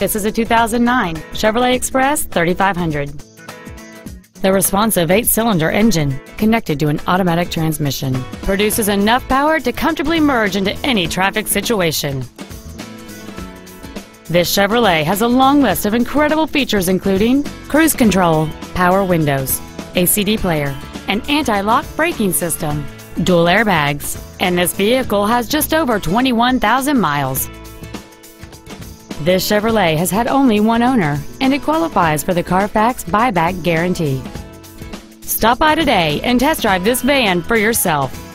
This is a 2009 Chevrolet Express 3500. The responsive 8-cylinder engine, connected to an automatic transmission, produces enough power to comfortably merge into any traffic situation. This Chevrolet has a long list of incredible features including cruise control, power windows, a CD player, an anti-lock braking system, dual airbags, and this vehicle has just over 21,000 miles. This Chevrolet has had only one owner, and it qualifies for the Carfax buyback guarantee. Stop by today and test drive this van for yourself.